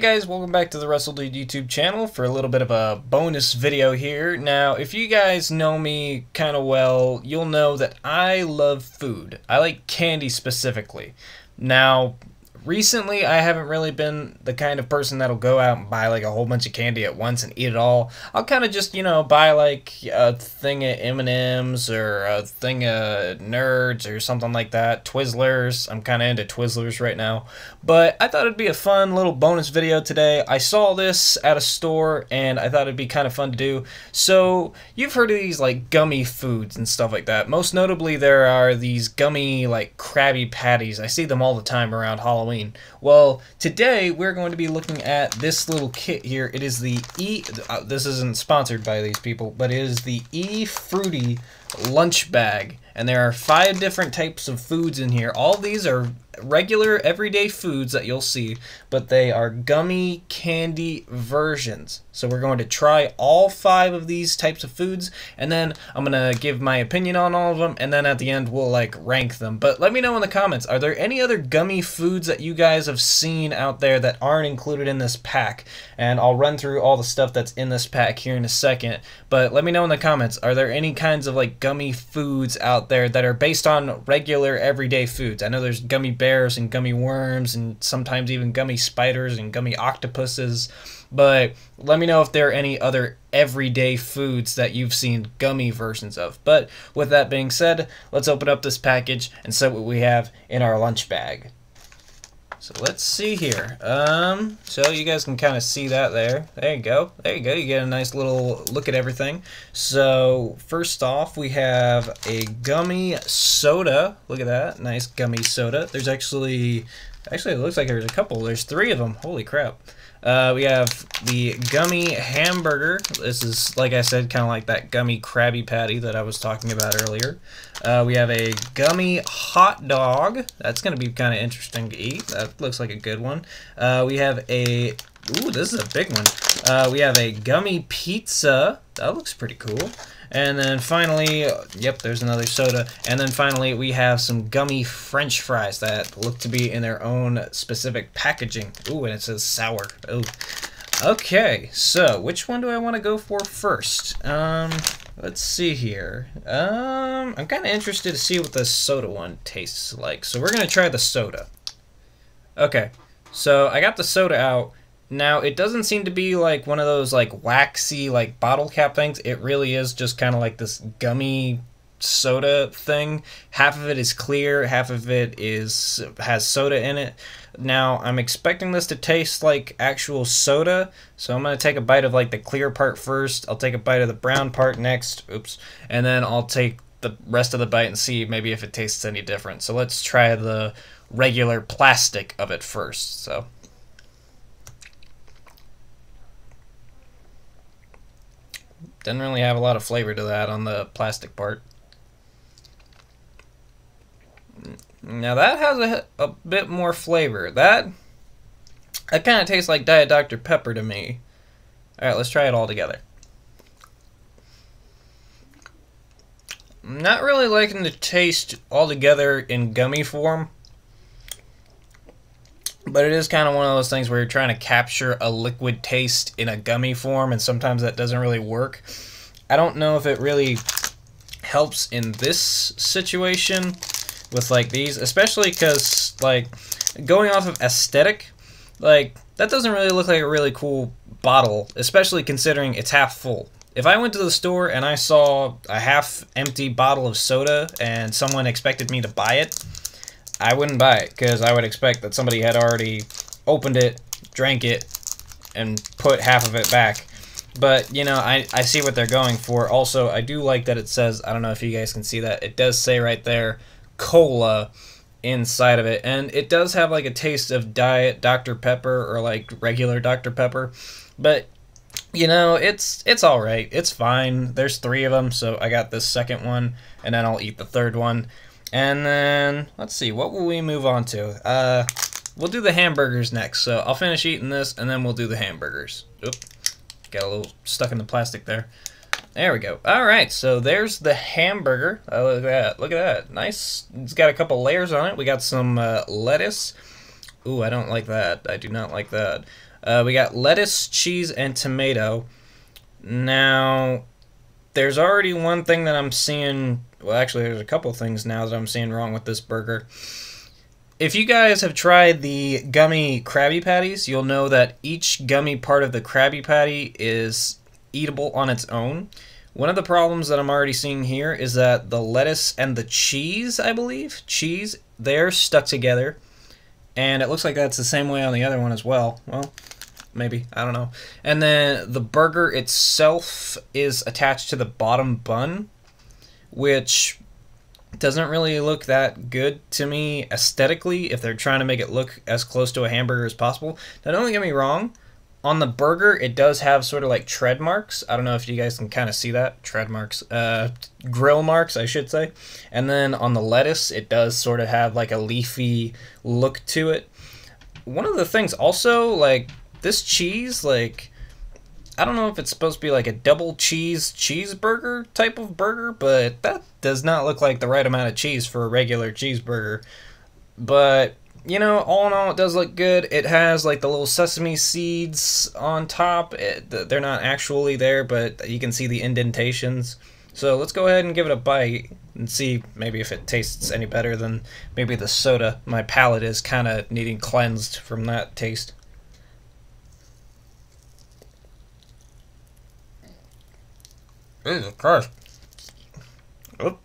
Hey guys, welcome back to the WrestleDude YouTube channel for a little bit of a bonus video here. Now, if you guys know me kind of well, you'll know that I love food. I like candy specifically. Now, recently I haven't really been the kind of person that'll go out and buy like a whole bunch of candy at once and eat it all. I'll kind of just, you know, buy like a thing of M&M's or a thing of Nerds or something like that. Twizzlers. I'm kind of into Twizzlers right now. But I thought it'd be a fun little bonus video today. I saw this at a store and I thought it'd be kind of fun to do. So you've heard of these like gummy foods and stuff like that. Most notably there are these gummy like Krabby Patties. I see them all the time around Halloween. Well, today we're going to be looking at this little kit here. It is the this isn't sponsored by these people, but it is the Efrutti lunch bag. And there are 5 different types of foods in here. All these are regular everyday foods that you'll see, but they are gummy candy versions. So we're going to try all 5 of these types of foods, and then I'm gonna give my opinion on all of them, and then at the end we'll like rank them. But let me know in the comments, are there any other gummy foods that you guys have seen out there that aren't included in this pack? And I'll run through all the stuff that's in this pack here in a second, but let me know in the comments, are there any kinds of like gummy foods out there that are based on regular everyday foods? I know there's gummy bears and gummy worms and sometimes even gummy spiders and gummy octopuses, but let me know if there are any other everyday foods that you've seen gummy versions of. But with that being said, let's open up this package and see what we have in our lunch bag. So let's see here. So you guys can kind of see that there. There you go. There you go. You get a nice little look at everything. So first off, we have a gummy soda. Look at that. Nice gummy soda. There's actually it looks like there's a couple. There's 3 of them. Holy crap. We have the gummy hamburger. This is, like I said, kind of like that gummy Krabby Patty that I was talking about earlier. We have a gummy hot dog. That's going to be kind of interesting to eat. That looks like a good one. We have a... Ooh, this is a big one. We have a gummy pizza. That looks pretty cool. And then finally, yep, there's another soda. And then finally, we have some gummy French fries that look to be in their own specific packaging. Ooh, and it says sour. Ooh. Okay, so which one do I want to go for first? Let's see here. I'm kind of interested to see what the soda one tastes like. So we're going to try the soda. Okay, so I got the soda out. Now, it doesn't seem to be like one of those like waxy like bottle cap things. It really is just kind of like this gummy soda thing. Half of it is clear, half of it has soda in it. Now, I'm expecting this to taste like actual soda, so I'm going to take a bite of like the clear part first. I'll take a bite of the brown part next. Oops. And then I'll take the rest of the bite and see maybe if it tastes any different. So let's try the regular plastic of it first. So didn't really have a lot of flavor to that on the plastic part. Now that has a bit more flavor. That kind of tastes like Diet Dr. Pepper to me. Alright, let's try it all together. I'm not really liking the taste all together in gummy form. But it is kind of one of those things where you're trying to capture a liquid taste in a gummy form, and sometimes that doesn't really work. I don't know if it really helps in this situation with, like, these, especially because, like, going off of aesthetic, like, that doesn't really look like a really cool bottle, especially considering it's half full. If I went to the store and I saw a half-empty bottle of soda and someone expected me to buy it, I wouldn't buy it, because I would expect that somebody had already opened it, drank it, and put half of it back. But, you know, I see what they're going for. Also, I do like that it says, I don't know if you guys can see that, it does say right there, cola inside of it. And it does have, like, a taste of Diet Dr. Pepper or, like, regular Dr. Pepper. But, you know, it's all right. It's fine. There's 3 of them, so I got this second one, and then I'll eat the third one. And then, let's see, what will we move on to? We'll do the hamburgers next, so I'll finish eating this, and then we'll do the hamburgers. Oop, got a little stuck in the plastic there. There we go. All right, so there's the hamburger. Oh, look at that. Look at that. Nice. It's got a couple layers on it. We got some lettuce. Ooh, I don't like that. I do not like that. We got lettuce, cheese, and tomato. Now, there's already one thing that I'm seeing... Well, actually, there's a couple things now that I'm seeing wrong with this burger. If you guys have tried the gummy Krabby Patties, you'll know that each gummy part of the Krabby Patty is eatable on its own. One of the problems that I'm already seeing here is that the lettuce and the cheese, I believe, they're stuck together. And it looks like that's the same way on the other one as well. Well, maybe. I don't know. And then the burger itself is attached to the bottom bun, which doesn't really look that good to me aesthetically if they're trying to make it look as close to a hamburger as possible. Now, don't get me wrong. On the burger, it does have sort of like tread marks. I don't know if you guys can kind of see that. Tread marks. Grill marks, I should say. And then on the lettuce, it does sort of have like a leafy look to it. One of the things also, like, this cheese, like, I don't know if it's supposed to be like a double cheese cheeseburger type of burger, but that does not look like the right amount of cheese for a regular cheeseburger. But... you know, all in all, it does look good. It has, like, the little sesame seeds on top. They're not actually there, but you can see the indentations. So let's go ahead and give it a bite and see maybe if it tastes any better than maybe the soda. My palate is kind of needing cleansed from that taste. Jesus Christ. Oh.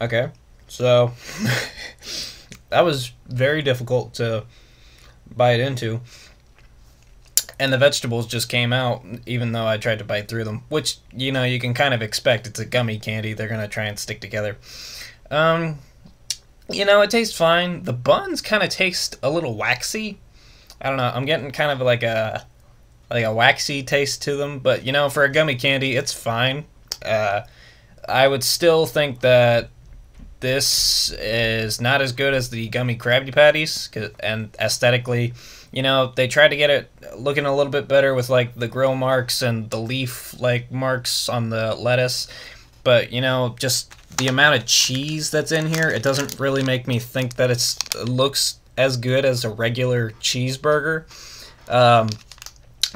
Okay. So, that was very difficult to bite into. And the vegetables just came out, even though I tried to bite through them. Which, you know, you can kind of expect. It's a gummy candy. They're going to try and stick together. You know, it tastes fine. The buns kind of taste a little waxy. I don't know. I'm getting kind of like a waxy taste to them. But, you know, for a gummy candy, it's fine. I would still think that this is not as good as the gummy Krabby Patties, and aesthetically, you know, they tried to get it looking a little bit better with, like, the grill marks and the leaf-like marks on the lettuce, but, you know, just the amount of cheese that's in here, it doesn't really make me think that it looks as good as a regular cheeseburger,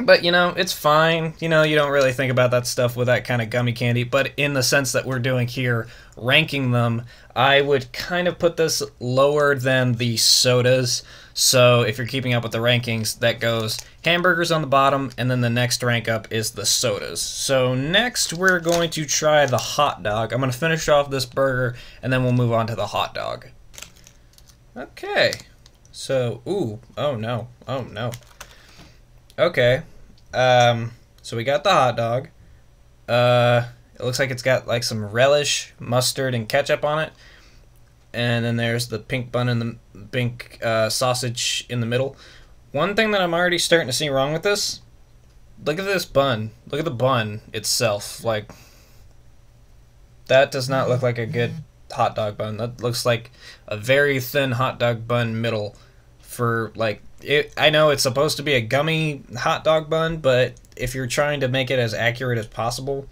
but, you know, it's fine. You know, you don't really think about that stuff with that kind of gummy candy. But in the sense that we're doing here, ranking them, I would kind of put this lower than the sodas. So if you're keeping up with the rankings, that goes hamburgers on the bottom, and then the next rank up is the sodas. So next we're going to try the hot dog. I'm going to finish off this burger, and then we'll move on to the hot dog. Okay. So, ooh, oh no, oh no. Okay, so we got the hot dog. It looks like it's got, like, some relish, mustard, and ketchup on it. And then there's the pink bun and the pink sausage in the middle. One thing that I'm already starting to see wrong with this, look at this bun. Look at the bun itself. Like, that does not look like a good hot dog bun. That looks like a very thin hot dog bun middle for, like, I know it's supposed to be a gummy hot dog bun, but if you're trying to make it as accurate as possible,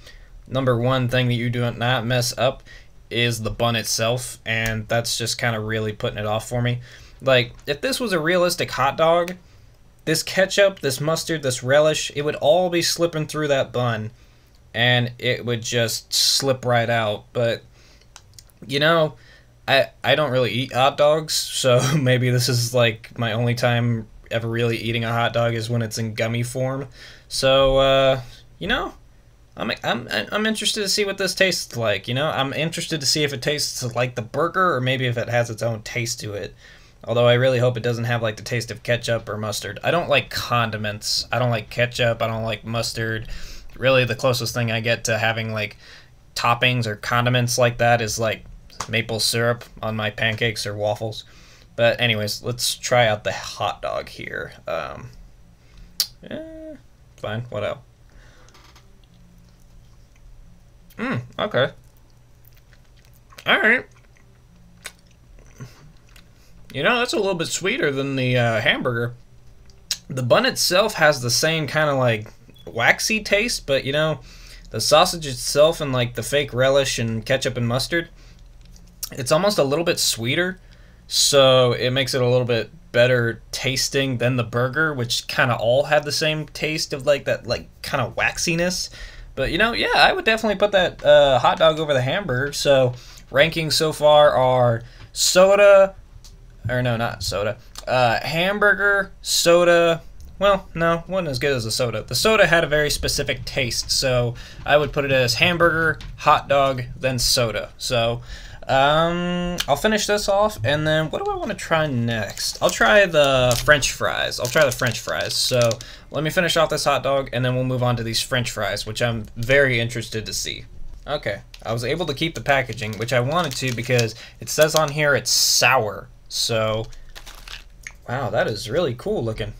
number one thing that you do not mess up is the bun itself, and that's just kind of really putting it off for me. Like, if this was a realistic hot dog, this ketchup, this mustard, this relish, it would all be slipping through that bun, and it would just slip right out. But, you know, I don't really eat hot dogs, so maybe this is, like, my only time ever really eating a hot dog is when it's in gummy form. So, you know, I'm interested to see what this tastes like, you know? I'm interested to see if it tastes like the burger or maybe if it has its own taste to it. Although I really hope it doesn't have, like, the taste of ketchup or mustard. I don't like condiments. I don't like ketchup. I don't like mustard. Really, the closest thing I get to having, like, toppings or condiments like that is, like, maple syrup on my pancakes or waffles. But anyways, let's try out the hot dog here. Fine, what else? Okay. Alright. You know, that's a little bit sweeter than the hamburger. The bun itself has the same kind of, like, waxy taste, but, you know, the sausage itself and, like, the fake relish and ketchup and mustard, it's almost a little bit sweeter, so it makes it a little bit better tasting than the burger, which kind of all have the same taste of like that like kind of waxiness. But you know, yeah, I would definitely put that hot dog over the hamburger. So rankings so far are soda, or no, not soda, hamburger, soda. Well, no, wasn't as good as the soda. The soda had a very specific taste, so I would put it as hamburger, hot dog, then soda. So I'll finish this off, and then what do I want to try next? I'll try the French fries. So let me finish off this hot dog, and then we'll move on to these French fries, which I'm very interested to see. Okay, I was able to keep the packaging, which I wanted to because it says on here it's sour. So, wow, that is really cool looking.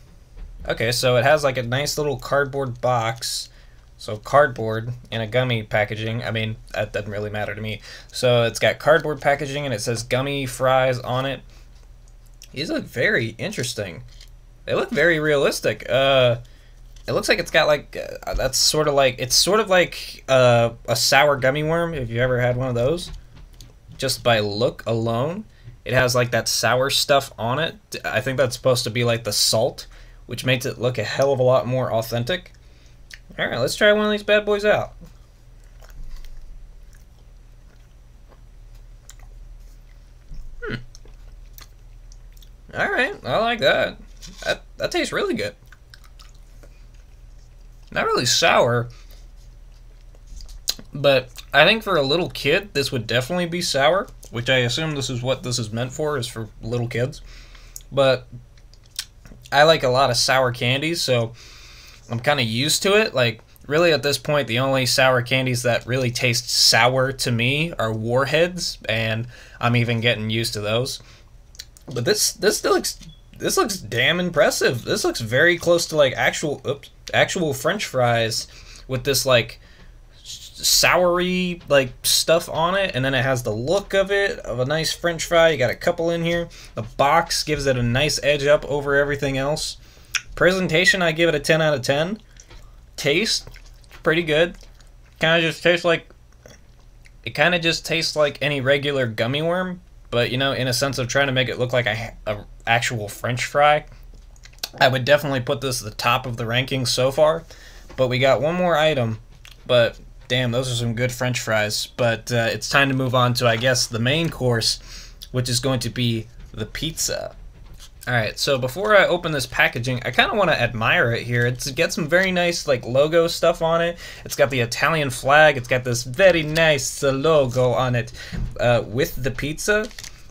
Okay, so it has like a nice little cardboard box. So cardboard and a gummy packaging. I mean, that doesn't really matter to me. So it's got cardboard packaging and it says gummy fries on it. These look very interesting. They look very realistic. It looks like it's got like, that's sort of like, it's sort of like a sour gummy worm, if you ever had one of those. Just by look alone. It has like that sour stuff on it. I think that's supposed to be like the salt, which makes it look a hell of a lot more authentic. All right, let's try one of these bad boys out. All right, I like that. That tastes really good. Not really sour, but I think for a little kid, this would definitely be sour, which I assume this is what this is meant for, is for little kids. But I like a lot of sour candies, so I'm kind of used to it. Like, really at this point, the only sour candies that really taste sour to me are Warheads, and I'm even getting used to those. But this looks damn impressive. This looks very close to like actual French fries with this like soury like stuff on it, and then it has the look of it, of a nice French fry. You got a couple in here. The box gives it a nice edge up over everything else. Presentation, I give it a 10 out of 10. Taste, pretty good. Kind of just tastes like, it kind of just tastes like any regular gummy worm, but you know, in a sense of trying to make it look like a actual French fry. I would definitely put this at the top of the rankings so far, but we got one more item. But damn, those are some good French fries. But it's time to move on to, I guess, the main course, which is going to be the pizza. All right, so before I open this packaging, I kind of want to admire it here. It's got some very nice like logo stuff on it. It's got the Italian flag. It's got this very nice logo on it with the pizza.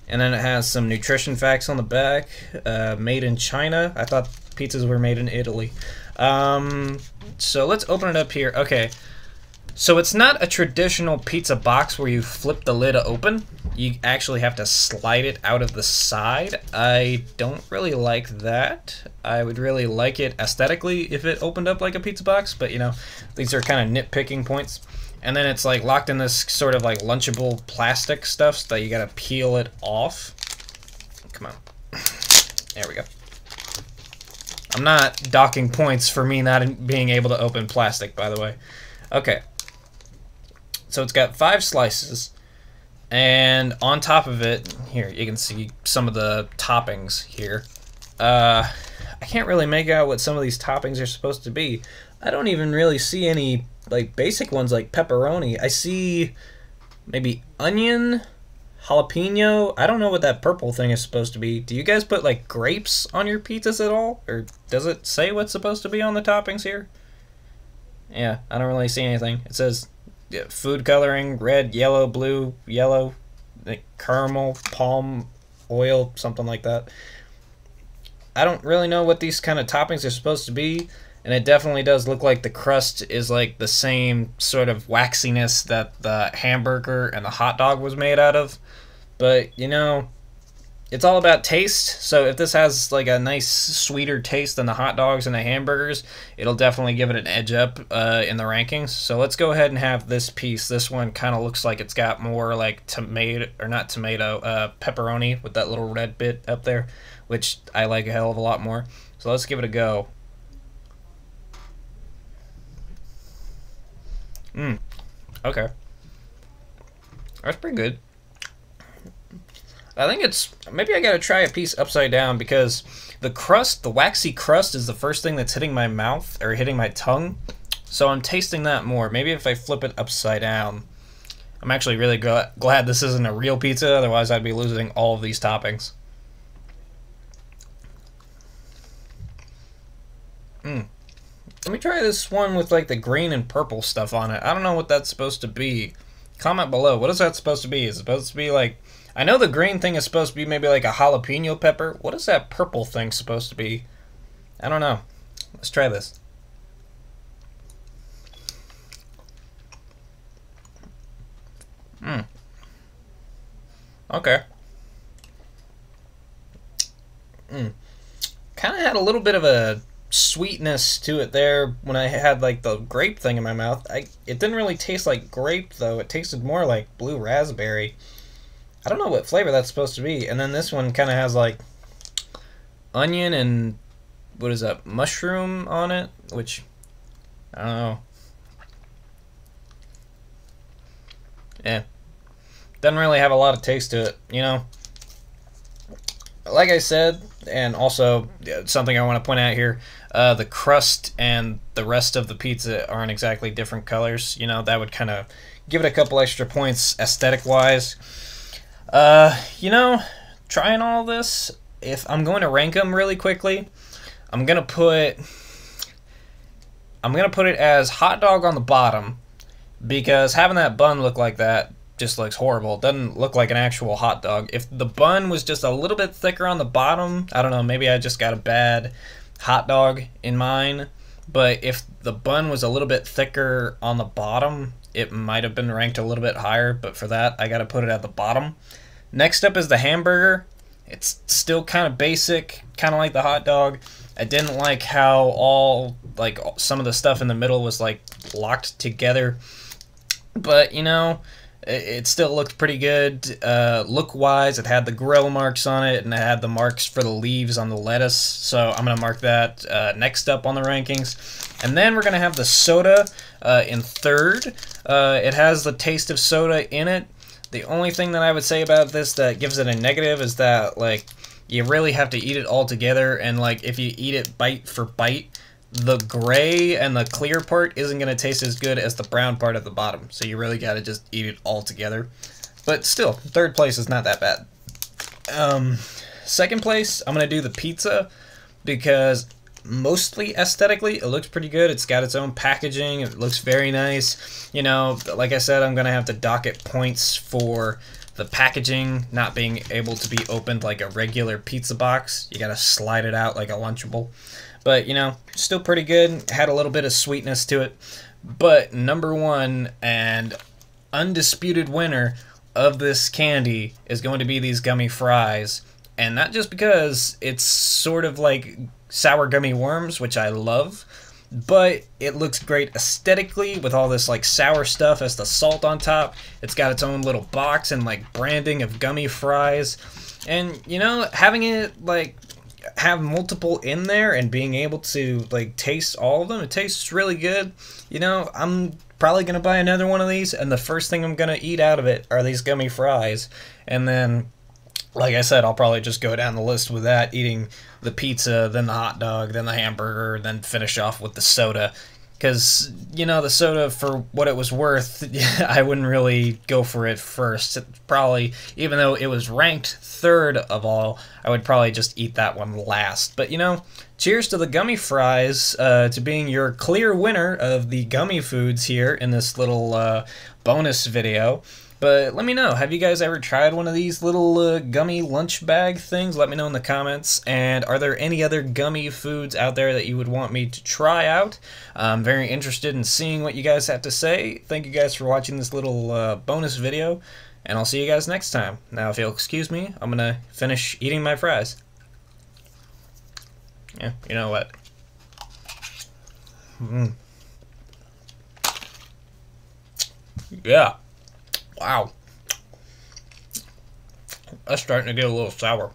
And then it has some nutrition facts on the back. Made in China. I thought pizzas were made in Italy. So let's open it up here. Okay. So it's not a traditional pizza box where you flip the lid open. You actually have to slide it out of the side. I don't really like that. I would really like it aesthetically if it opened up like a pizza box, but you know, these are kind of nitpicking points. And then it's like locked in this sort of like lunchable plastic stuff, so that you gotta peel it off. Come on. There we go. I'm not docking points for me not being able to open plastic, by the way. Okay. So it's got 5 slices, and on top of it, here, you can see some of the toppings here. I can't really make out what some of these toppings are supposed to be. I don't even really see any like basic ones like pepperoni. I see maybe onion, jalapeno. I don't know what that purple thing is supposed to be. Do you guys put like grapes on your pizzas at all? Or does it say what's supposed to be on the toppings here? Yeah, I don't really see anything. It says food coloring, red, yellow, blue, yellow, like caramel, palm oil, something like that. I don't really know what these kind of toppings are supposed to be, and it definitely does look like the crust is like the same sort of waxiness that the hamburger and the hot dog was made out of. But, you know, it's all about taste, so if this has like a nice sweeter taste than the hot dogs and the hamburgers, it'll definitely give it an edge up in the rankings. So let's go ahead and have this piece. This one kind of looks like it's got more like tomato, or not tomato, pepperoni with that little red bit up there, which I like a hell of a lot more. So let's give it a go. Okay. That's pretty good. I think it's, maybe I gotta try a piece upside down, because the crust, the waxy crust, is the first thing that's hitting my mouth, or hitting my tongue, so I'm tasting that more. Maybe if I flip it upside down. I'm actually really glad this isn't a real pizza, otherwise I'd be losing all of these toppings. Let me try this one with like the green and purple stuff on it. I don't know what that's supposed to be. Comment below, what is that supposed to be? Is it supposed to be like, I know the green thing is supposed to be maybe like a jalapeno pepper. What is that purple thing supposed to be? I don't know. Let's try this. Okay. Kind of had a little bit of a sweetness to it there when I had like the grape thing in my mouth. It didn't really taste like grape though. It tasted more like blue raspberry. I don't know what flavor that's supposed to be. And then this one kind of has like onion and what is that, mushroom on it, which I don't know. Yeah, doesn't really have a lot of taste to it, you know. Like I said, and also something I want to point out here, the crust and the rest of the pizza aren't exactly different colors. You know, that would kind of give it a couple extra points aesthetic-wise. You know, trying all this, if I'm going to rank them really quickly, I'm gonna put it as hot dog on the bottom, because having that bun look like that just looks horrible. It doesn't look like an actual hot dog. If the bun was just a little bit thicker on the bottom, I don't know, maybe I just got a bad hot dog in mine, but if the bun was a little bit thicker on the bottom, it might have been ranked a little bit higher, but for that, I gotta put it at the bottom. Next up is the hamburger. It's still kind of basic, kind of like the hot dog. I didn't like how all, like, some of the stuff in the middle was, like, locked together, but, you know, it still looked pretty good. Look-wise, it had the grill marks on it, and it had the marks for the leaves on the lettuce, so I'm going to mark that next up on the rankings. And then we're going to have the soda in third. It has the taste of soda in it. The only thing that I would say about this that gives it a negative is that, like, you really have to eat it all together, and, like, if you eat it bite for bite, the gray and the clear part isn't going to taste as good as the brown part at the bottom, so you really got to just eat it all together. But still, third place is not that bad. Second place, I'm going to do the pizza, because mostly aesthetically it looks pretty good. It's got its own packaging. It looks very nice. You know, like I said, I'm going to have to dock it points for the packaging not being able to be opened like a regular pizza box. You got to slide it out like a Lunchable. But, you know, still pretty good. Had a little bit of sweetness to it. But number one and undisputed winner of this candy is going to be these gummy fries. And not just because it's sort of like sour gummy worms, which I love, but it looks great aesthetically with all this like sour stuff as the salt on top. It's got its own little box and like branding of gummy fries. And, you know, having it like have multiple in there and being able to like taste all of them, it tastes really good. You know, I'm probably gonna buy another one of these, and the first thing I'm gonna eat out of it are these gummy fries. And then, like I said, I'll probably just go down the list with that, eating the pizza, then the hot dog, then the hamburger, then finish off with the soda. Because, you know, the soda, for what it was worth, I wouldn't really go for it first. It probably, even though it was ranked third of all, I would probably just eat that one last. But, you know, cheers to the gummy fries, to being your clear winner of the gummy foods here in this little bonus video. But let me know, have you guys ever tried one of these little gummy lunch bag things? Let me know in the comments. And are there any other gummy foods out there that you would want me to try out? I'm very interested in seeing what you guys have to say. Thank you guys for watching this little bonus video, and I'll see you guys next time. Now, if you'll excuse me, I'm going to finish eating my fries. Yeah, you know what? Yeah. Wow, that's starting to get a little sour.